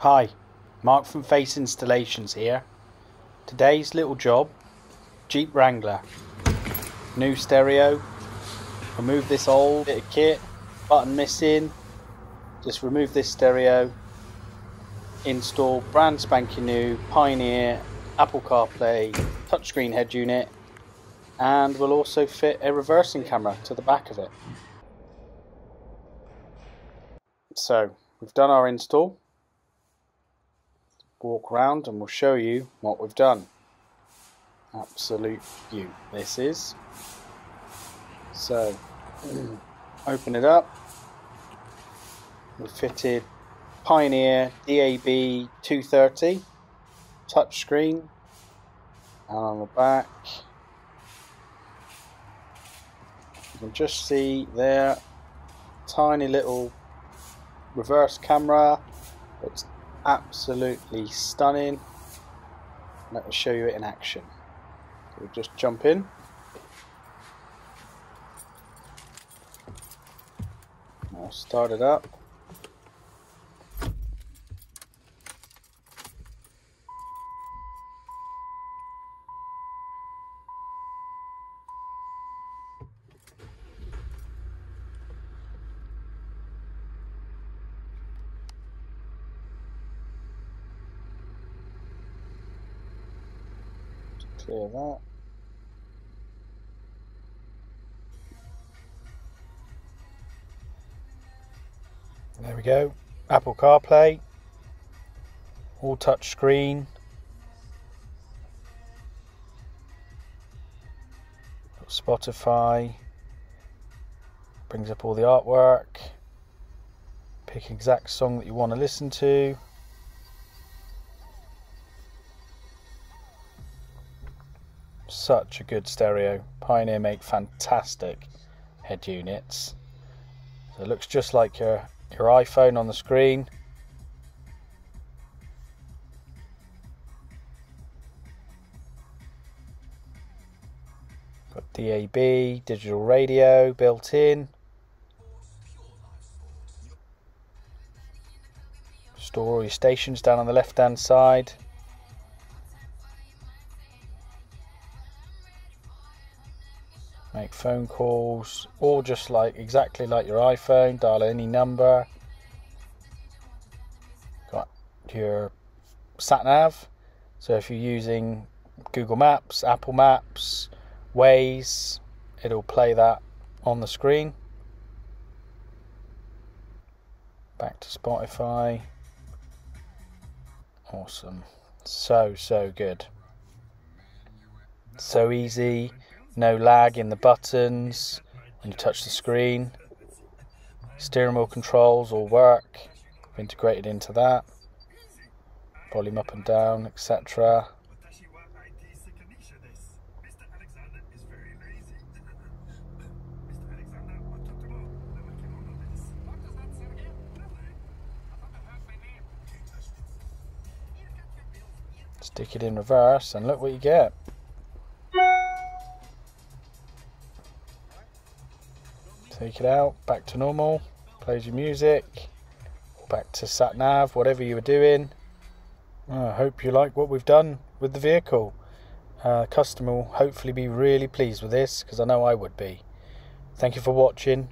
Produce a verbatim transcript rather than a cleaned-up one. Hi, Mark from Face Installations here. Today's little job, Jeep Wrangler. New stereo, remove this old bit of kit, button missing, just remove this stereo, install brand spanking new Pioneer, Apple CarPlay, touchscreen head unit, and we'll also fit a reversing camera to the back of it. So, we've done our install. Walk around and we'll show you what we've done. Absolute view this is. So open it up. We've fitted Pioneer D A B two thirty touchscreen, and on the back you can just see there tiny little reverse camera. It's absolutely stunning. Let me show you it in action. We'll just jump in. I'll start it up. Clear that. There we go. Apple CarPlay, all touch screen. Spotify brings up all the artwork. Pick exact song that you want to listen to. Such a good stereo. Pioneer make fantastic head units. So it looks just like your, your iPhone on the screen. Got D A B, digital radio built in. Store all your stations down on the left hand side. Make phone calls, or just like exactly like your iPhone, dial any number. Got your sat nav, so if you're using Google Maps, Apple Maps, Waze, it'll play that on the screen. Back to Spotify. Awesome, so so good, so easy. No lag in the buttons when you touch the screen. Steering wheel controls all work, integrated into that. Volume up and down, et cetera. Stick it in reverse and look what you get. Take it out, back to normal, plays your music, back to sat nav, whatever you were doing. I hope you like what we've done with the vehicle. Uh, customer will hopefully be really pleased with this, because I know I would be. Thank you for watching.